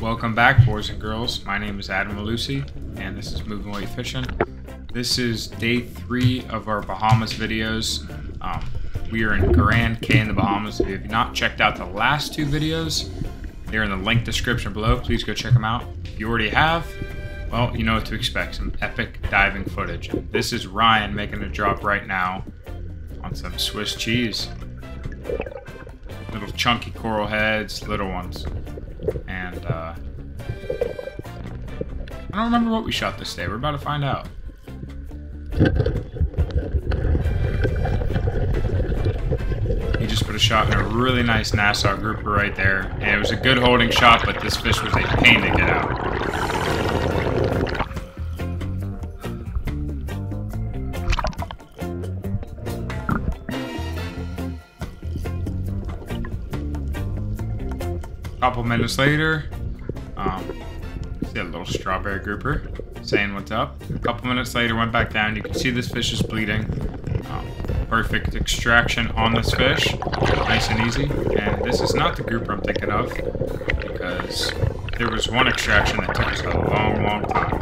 Welcome back, boys and girls. My name is Adam Malusi, and this is Movin Weight Fishing. This is day 3 of our Bahamas videos. We are in Grand Cay in the Bahamas. If you have not checked out the last 2 videos, they're in the link description below. Please go check them out. If you already have, well, you know what to expect. Some epic diving footage. This is Ryan making a drop right now on some Swiss cheese. Little chunky coral heads, little ones. And, I don't remember what we shot this day. We're about to find out. He just put a shot in a really nice Nassau grouper right there. And it was a good holding shot, but this fish was a pain to get out. Couple minutes later, see a little strawberry grouper saying what's up. A couple minutes later, went back down. You can see this fish is bleeding. Perfect extraction on this fish, nice and easy. And this is not the grouper I'm thinking of, because there was one extraction that took us a long, long time.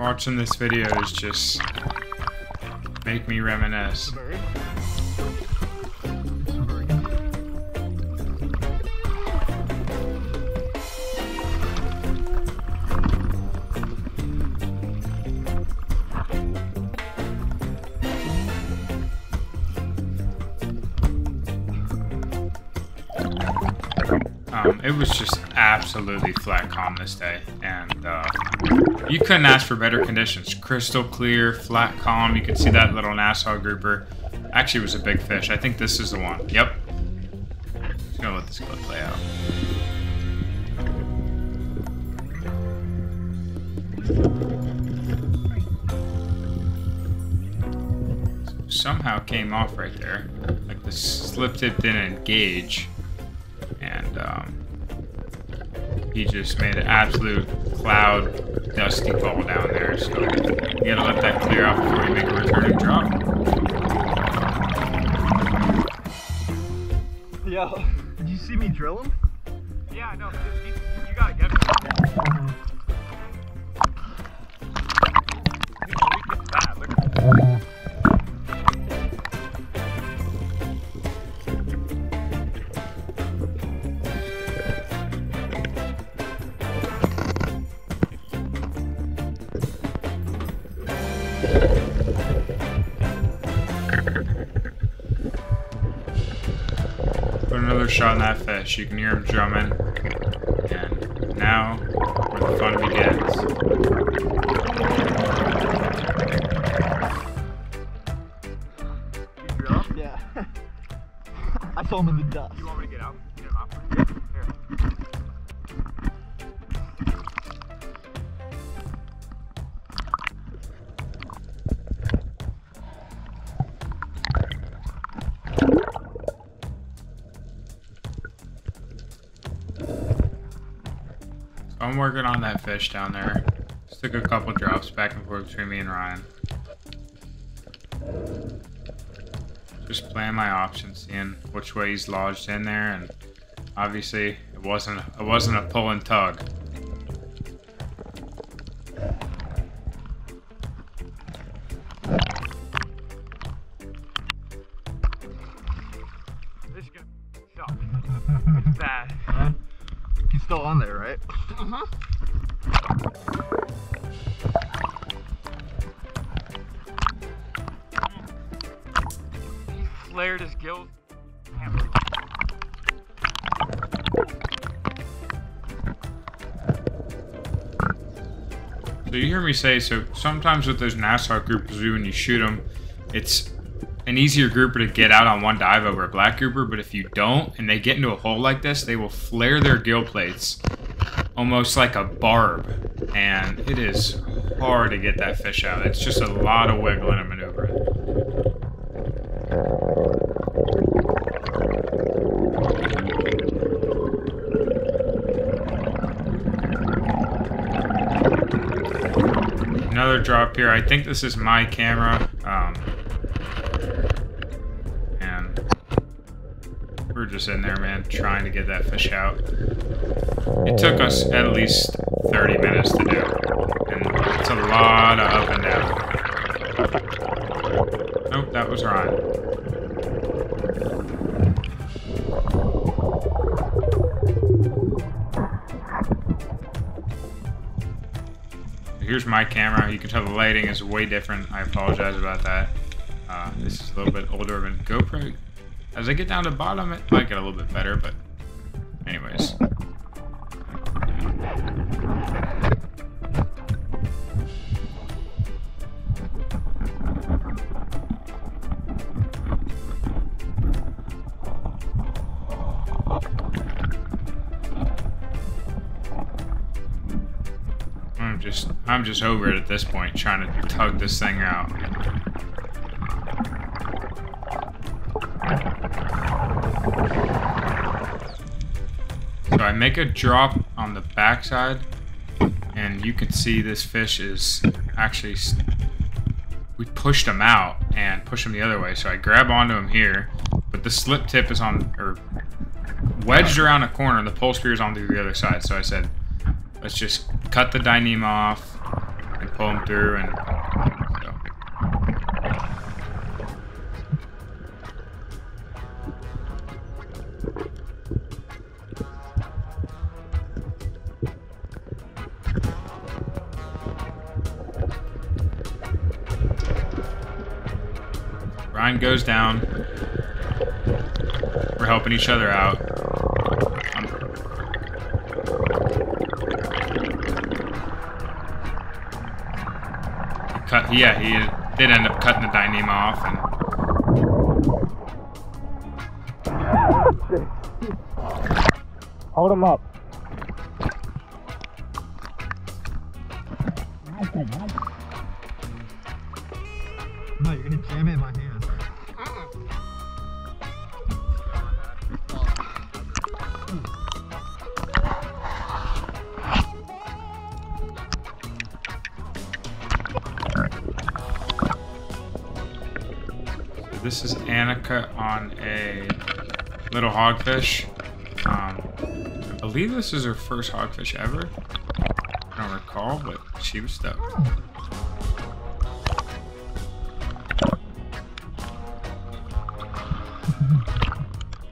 Watching this video is just make me reminisce. It was just absolutely flat calm this day, and you couldn't ask for better conditions. Crystal clear, flat calm. You could see that little Nassau grouper. Actually, it was a big fish. I think this is the one. Yep. Just gonna let this clip play out. Somehow came off right there. Like the slip tip didn't engage, and he just made an absolute cloud. Dusty ball down there, so you gotta let that clear out before you make a returning drop. Yo, did you see me drill him? Yeah, no, you gotta get him. Shot on that fish. You can hear him drumming, and now where the fun begins. Yeah. I saw him in the dust. You want me to get out? Get him out. I'm working on that fish down there. Just took a couple drops back and forth between me and Ryan. Just playing my options, seeing which way he's lodged in there, and obviously it wasn't a pull and tug. This is gonna suck. It's bad. Huh? He's still on there, right? Uh-huh. He flared his gills. So you hear me say, so sometimes with those Nassau groupers, when you shoot them, it's an easier grouper to get out on one dive over a black grouper, but if you don't and they get into a hole like this, they will flare their gill plates almost like a barb, and it is hard to get that fish out. It's just a lot of wiggling and maneuvering. another drop here. I think this is my camera. And we're just in there, man, trying to get that fish out. It took us at least 30 minutes to do it. And it's a lot of up and down. Nope, that was Ryan. Here's my camera. You can tell the lighting is way different. I apologize about that. This is a little bit older of a GoPro. As I get down to the bottom, it might get a little bit better, but anyways. I'm just over it at this point, trying to tug this thing out. So I make a drop on the backside, and you can see this fish is actually... We pushed him out and pushed him the other way, so I grab onto him here, but the slip tip is on... or wedged around a corner, and the pole spear is on the other side, so I said, let's just cut the Dyneema off and pull him through and go. Ryan goes down. We're helping each other out. Yeah, he did end up cutting the Dyneema off, and hold him up. No, you're gonna jam it in my hand. This is Annika on a little hogfish. I believe this is her first hogfish ever. I don't recall, but she was stoked.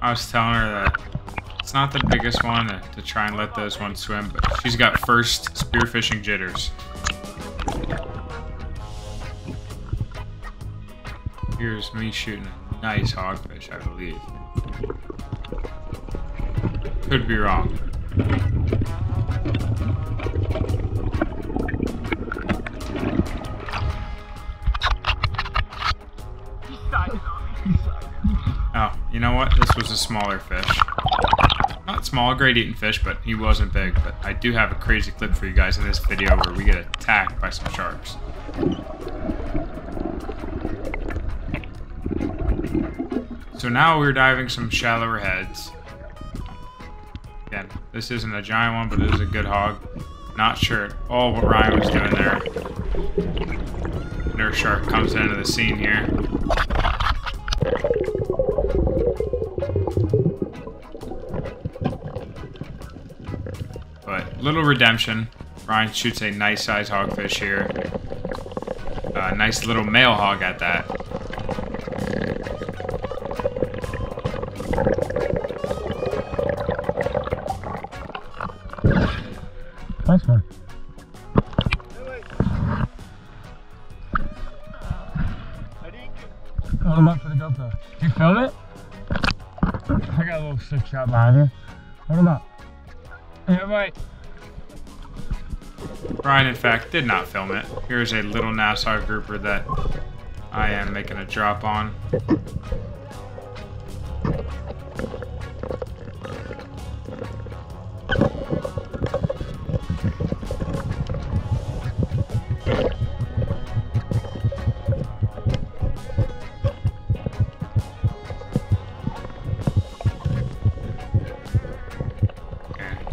I was telling her that it's not the biggest one to try and let those ones swim, but she's got first spearfishing jitters. Here's me shooting a nice hogfish, I believe. Could be wrong. Oh, you know what? This was a smaller fish. Not small, great eating fish, but he wasn't big. But I do have a crazy clip for you guys in this video where we get attacked by some sharks. So now we're diving some shallower heads. Again, this isn't a giant one, but it is a good hog. Not sure at all what Ryan was doing there. Nurse shark comes into the scene here. But little redemption. Ryan shoots a nice size hogfish here. A nice little male hog at that. Nice one. Hold him up for the GoPro. Did you film it? I got a little six shot behind you. Hold him up. Yeah, right. Ryan, in fact, did not film it. Here's a little Nassau grouper that I am making a drop on.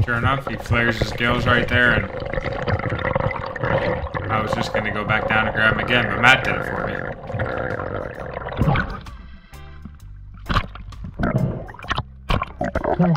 Sure enough, he flares his gills right there, and I was just going to go back down and grab him again, but Matt did it for me.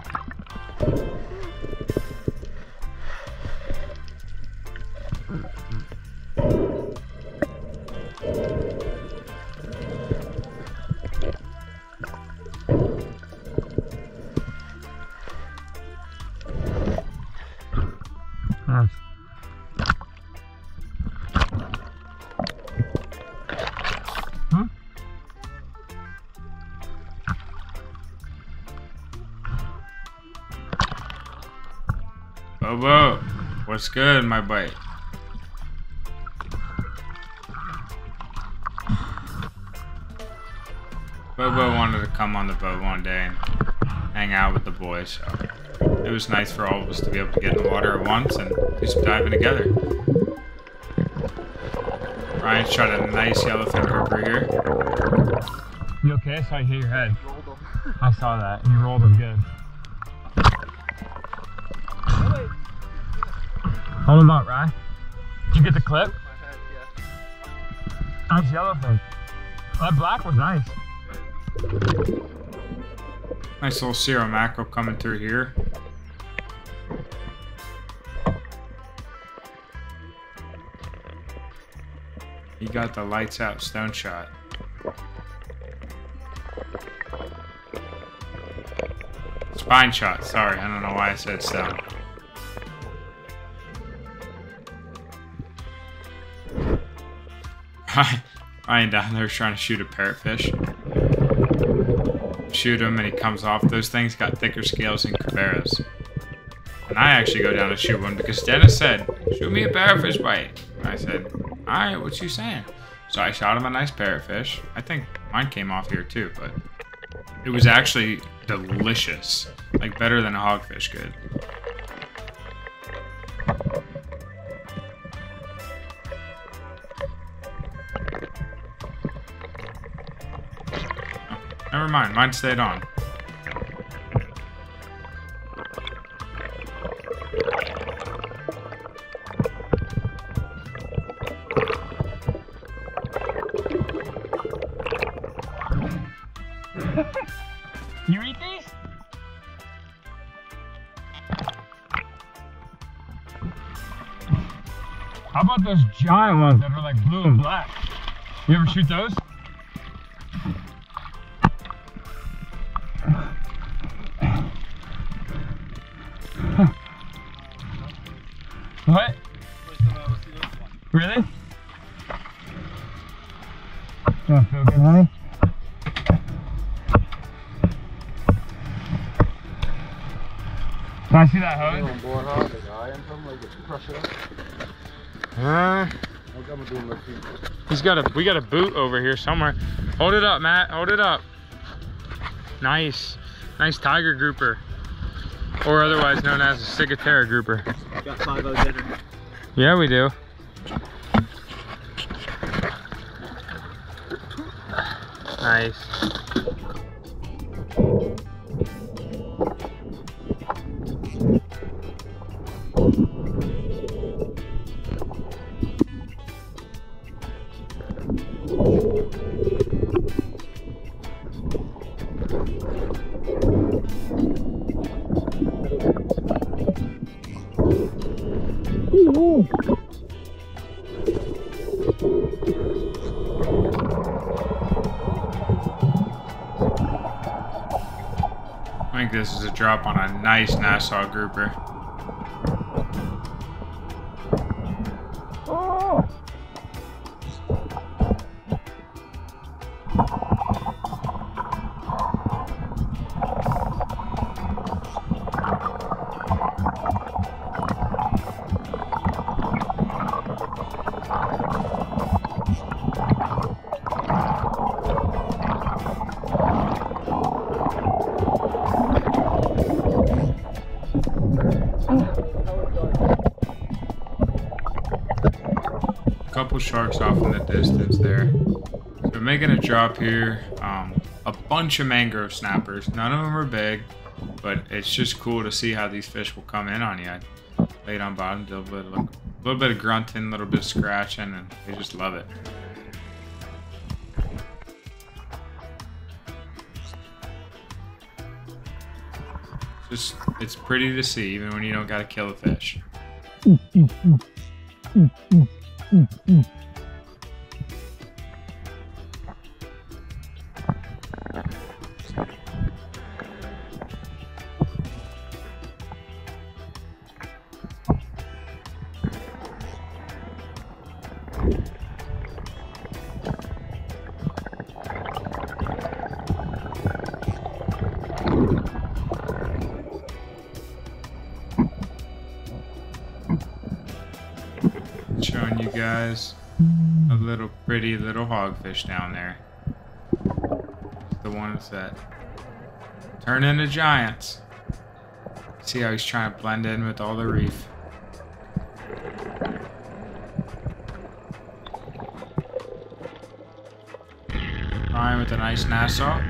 Bobo, what's good, my bite? Bobo wanted to come on the boat one day and hang out with the boys, so it was nice for all of us to be able to get in the water at once and do some diving together. Ryan shot a nice yellowfin over here. You okay? I saw you hit your head. I saw that, and you rolled him good. Hold him up, Ryan. Did you get the clip? My head, yeah. Nice yellowfin. That black was nice. Nice little Sierra mackerel coming through here. He got the lights out stone shot. Spine shot, sorry. I don't know why I said stone. Ryan down there trying to shoot a parrotfish. Shoot him and he comes off. Those things got thicker scales than Caveras. And I actually go down to shoot one because Dennis said, shoot me a parrotfish bite. And I said, alright, what you saying? So I shot him a nice parrotfish. I think mine came off here too, but it was actually delicious. Like better than a hogfish could. Never mind, mine stayed on. You eat these? How about those giant ones that are like blue and black? You ever shoot those? What? Really? Don't feel good, honey? Can I see that hose? We got a boot over here somewhere. Hold it up, Matt. Hold it up. Nice. Nice tiger grouper. Or otherwise known as a ciguatera grouper. Got 5-0s in it. Yeah, we do. Nice. I think this is a drop on a nice Nassau grouper. Oh. Couple sharks off in the distance there. So we're making a drop here. A bunch of mangrove snappers. None of them are big, but it's just cool to see how these fish will come in on you. laid on bottom, did a little bit of grunting, a little bit of scratching, and they just love it. Just, it's pretty to see, even when you don't gotta kill a fish. Showing you guys a little pretty little hogfish down there. The ones that turn into giants. See how he's trying to blend in with all the reef. Ryan with a nice Nassau.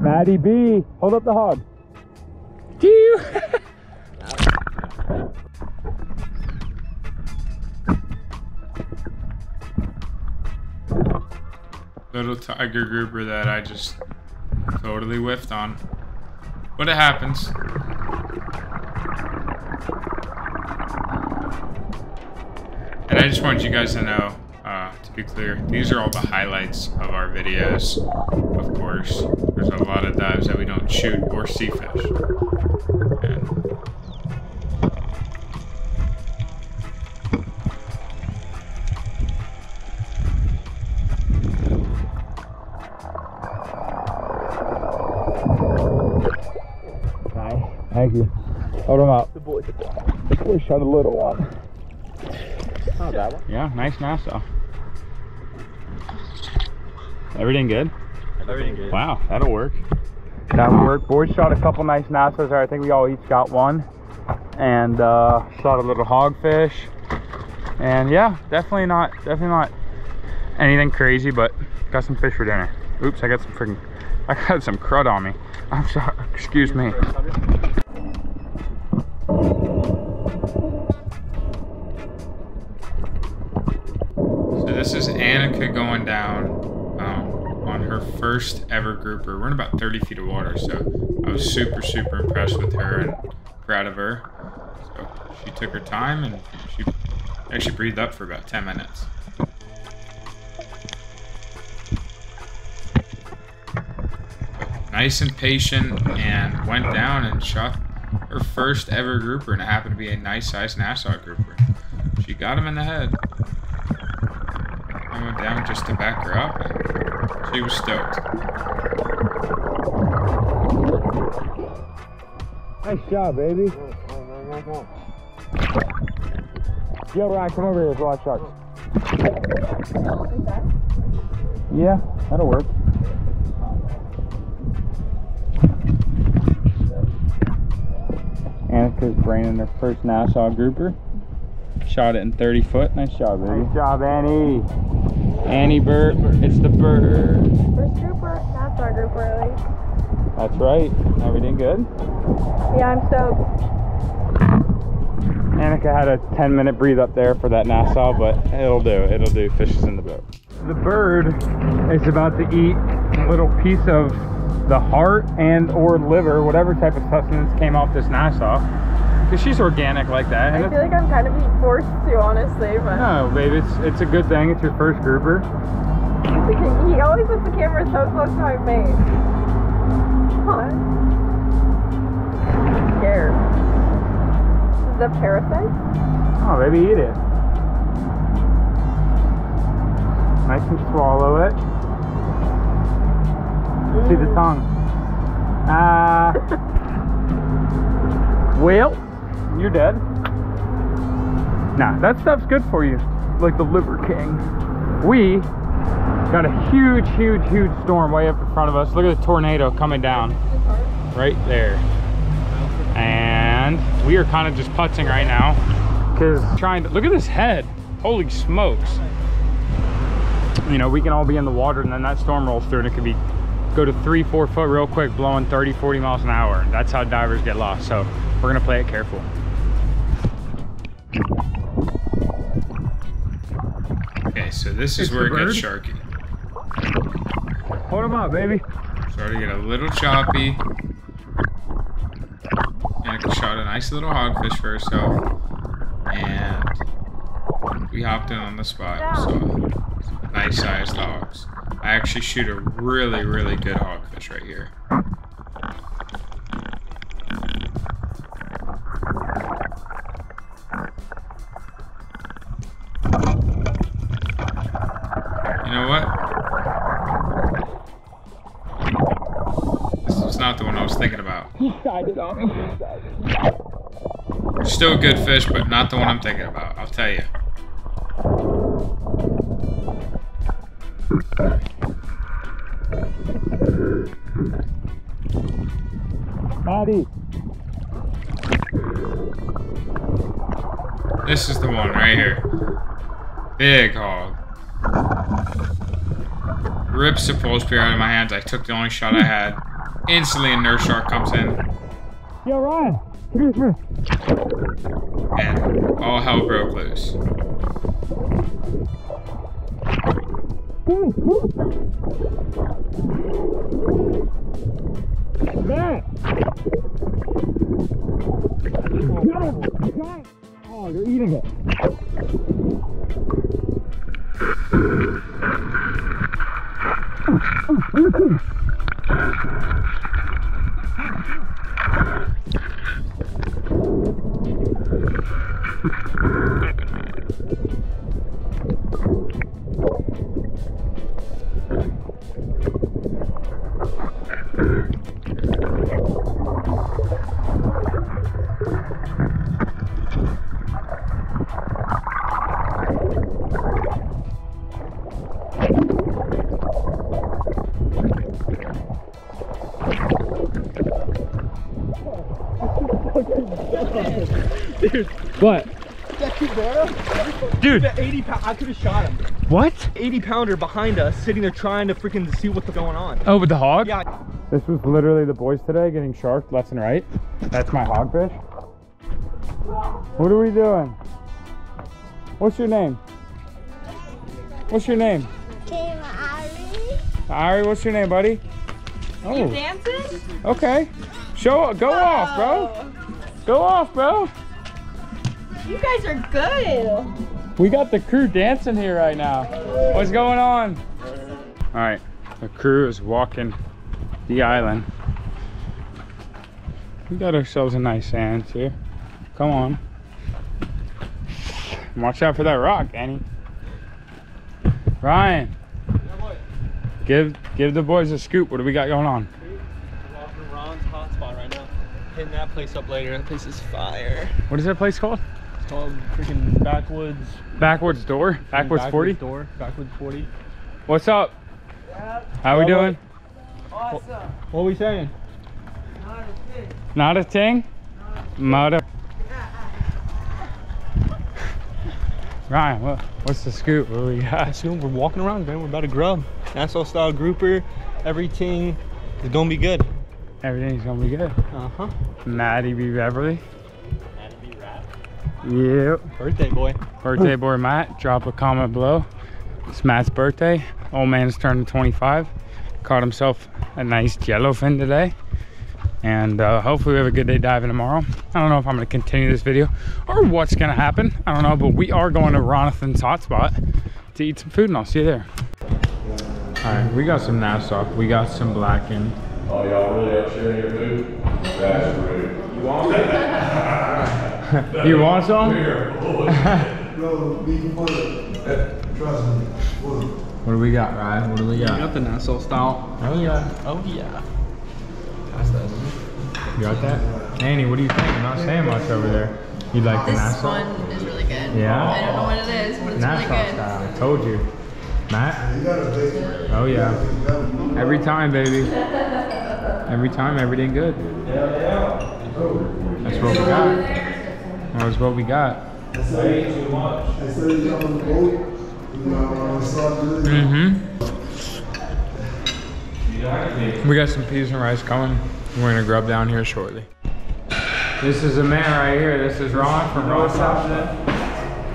Maddie B, hold up the hog. Little tiger grouper that I just totally whiffed on. But it happens. And I just wanted you guys to know, to be clear, these are all the highlights of our videos. Of course, there's a lot of dives that we don't shoot or see fish. And thank you. Hold him up. The boy shot a little one. Oh, that one. Yeah, nice Nassau. Everything good? Everything good. Wow, that'll work. That'll work. Boy shot a couple nice Nassau's there. I think we all each got one. And shot a little hogfish. And yeah, definitely not anything crazy, but got some fish for dinner. Oops, I got some crud on me. I'm sorry, excuse me. So this is Annika going down on her first ever grouper. We're in about 30 feet of water, so I was super impressed with her and proud of her. So she took her time and she actually breathed up for about 10 minutes. Nice and patient, and went down and shot her first ever grouper, and it happened to be a nice sized Nassau grouper. She got him in the head. I went down just to back her up, and she was stoked. Nice job, baby. Yo, Ryan, come over here with a lot of sharks. Yeah, that'll work. Annika's braining her first Nassau grouper. Shot it in 30 foot. Nice job, baby. Nice job, Annie. Annie Bird. It's the bird. First grouper, Nassau grouper, really. That's right. Everything good? Yeah, I'm soaked. Annika had a 10-minute breathe up there for that Nassau, but it'll do. It'll do. Fish is in the boat. The bird is about to eat a little piece of the heart and or liver, whatever type of sustenance came off this Nassau, because she's organic like that. And I feel like I'm kind of being forced to, honestly, but no, babe, it's a good thing. It's your first grouper. He always puts the camera so close to my face. Huh? I'm scared. Is that parasite? Oh, baby, eat it. Nice and swallow it. See the tongue. Well, you're dead. Nah, that stuff's good for you, like the Liver King. We got a huge, huge, huge storm way up in front of us. Look at the tornado coming down right there. And we are kind of just putzing right now because trying to look at this head. Holy smokes. You know, we can all be in the water and then that storm rolls through and it could be go to 3-4 foot real quick, blowing 30-40 miles an hour. That's how divers get lost. So we're gonna play it careful. Okay, so this is where it gets sharky. Hold him up, baby. Starting to get a little choppy. Annika shot a nice little hogfish for herself. And we hopped in on the spot. So nice sized hogs. I actually shoot a really, really good hogfish right here. You know what? This was not the one I was thinking about. He sided on me. Still a good fish, but not the one I'm thinking about, I'll tell you. This is the one right here. Big hog. Rips the pole spear out of my hands. I took the only shot I had. Instantly a nurse shark comes in. Yo, Ryan. And all hell broke loose. Matt! Oh, you're eating it. Dude, what? That Kubera? Dude, that 80-pound. I could have shot him. What? 80-pounder behind us, sitting there trying to freaking see what's going on. Oh, with the hog? Yeah. This was literally the boys today getting sharked left and right. That's my hogfish. What are we doing? What's your name? What's your name? Ari. Ari, what's your name, buddy? Oh. You dancing? Okay. Show. Go off, bro. Go off, bro. You guys are good. We got the crew dancing here right now. What's going on? All right, the crew is walking the island. We got ourselves a nice sand here. Come on. Watch out for that rock, Annie. Ryan, give the boys a scoop. What do we got going on? We're off to Ron's hotspot right now. Hitting that place up later. That place is fire. What is that place called? It's called freaking Backwoods. Backwoods Door? Backwoods 40? Backwoods Door. Backwoods 40. What's up? Yep. How we doing? Awesome. What are we saying? Not a thing. Not a thing? Not a thing. Ryan, what's the scoop? What do we got? I assume we're walking around, man. We're about to grub. Nassau style grouper. Everything is going to be good. Everything's gonna be good. Uh-huh. Maddie B. Beverly. Maddie B. Rap. Yep. Birthday boy. Birthday boy Matt. Drop a comment below. It's Matt's birthday. Old man's turning 25. Caught himself a nice yellowfin today. And hopefully we have a good day diving tomorrow. I don't know if I'm gonna continue this video or what's gonna happen. I don't know, but we are going to Ronathan's hotspot to eat some food and I'll see you there. All right, we got some Nassau. We got some blackened. Oh, y'all really up sharing your food? That's rude. You want that? You want some? What do we got, Ryan? What do we got? We got the Nassau style. Oh, yeah. Oh, yeah. That's that. You got that? Annie, what do you think? I'm not saying much over there. You like the Nassau? This one is really good. Yeah? I don't know what it is, but it's Nassau really good. Style. I told you. Matt? Oh yeah. Every time, baby. Every time, everything good. That's what we got. That's what we got. Mm-hmm. We got some peas and rice coming. We're gonna grub down here shortly. This is a man right here. This is Ron from Ron's Hotspot.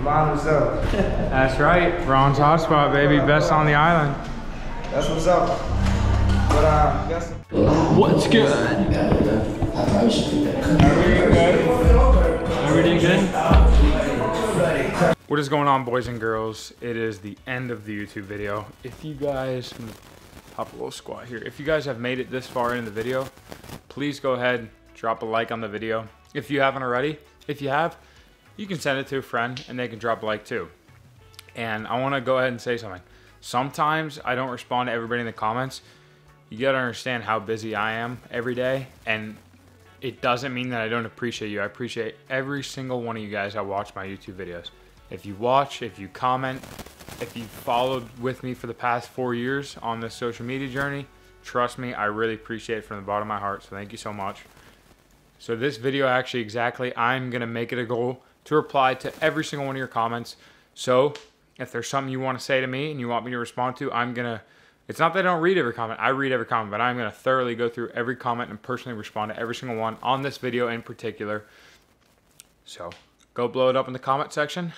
What's up? That's right, Ron's Hotspot, baby. Best on the island. That's what's up. But what's good? Everything good? Everything good? What is going on, boys and girls? It is the end of the YouTube video. If you guys pop a little squat here. If you guys have made it this far in the video, please go ahead, drop a like on the video. If you haven't already, if you have, you can send it to a friend and they can drop a like too. And I want to go ahead and say something. Sometimes I don't respond to everybody in the comments. You got to understand how busy I am every day. And it doesn't mean that I don't appreciate you. I appreciate every single one of you guys that watch my YouTube videos. If you watch, if you comment, if you followed with me for the past 4 years on this social media journey, trust me, I really appreciate it from the bottom of my heart. So thank you so much. So this video actually exactly, I'm going to make it a goal to reply to every single one of your comments. So if there's something you want to say to me and you want me to respond to, I'm gonna, it's not that I don't read every comment, I read every comment, but I'm gonna thoroughly go through every comment and personally respond to every single one on this video in particular. So go blow it up in the comment section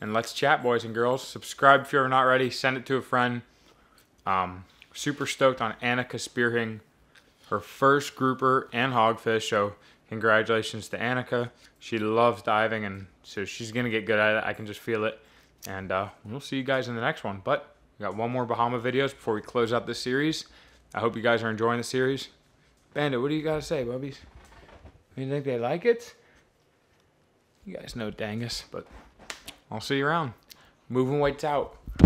and let's chat, boys and girls. Subscribe if you're not ready, send it to a friend. Super stoked on Annika spearheading her first grouper and hogfish, so congratulations to Annika. She loves diving, and so she's going to get good at it. I can just feel it. And we'll see you guys in the next one. But we got one more Bahama videos before we close out this series. I hope you guys are enjoying the series. Bandit, what do you got to say, bubbies? You think they like it? You guys know Dangus, but I'll see you around. Movin' Weight's out.